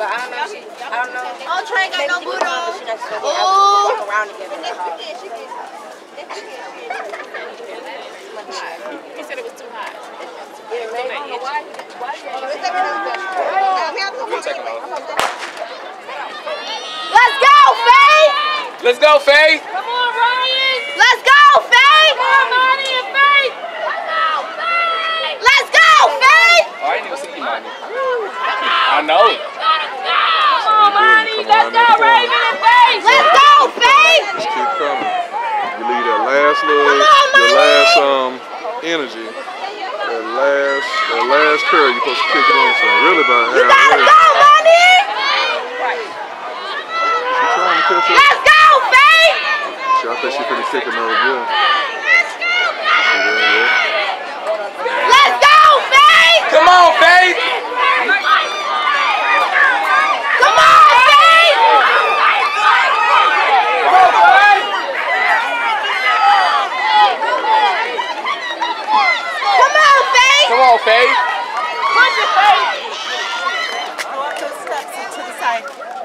But I don't know. I don't know. I'll try and get no burro. Walk around and get it. He said it was too hot. Yeah, maybe. Let's go, Faye! Let's go, Faye! Come on, Ryan! Let's go, Faye! Come on, Monty and Faye! Let's go, Faye! Let's go, Faye! Oh, I didn't even see you, Monty. I know. Come on, Monty. Let's go, Raven and Faye! Let's go, Faye! Just keep coming. You leave that last little, your last energy. That last curl, you're supposed to kick it in, so really about halfway. You gotta go, Monty! Let's go, Faye! I thought she couldn't kick another girl. Let's go, Faye! Let's go, Faye! Come on, Faye! Come on, Faye! Come on, Faye! Come on, Faye! Come on, Faye! Push it, Faye! I want those steps to the side.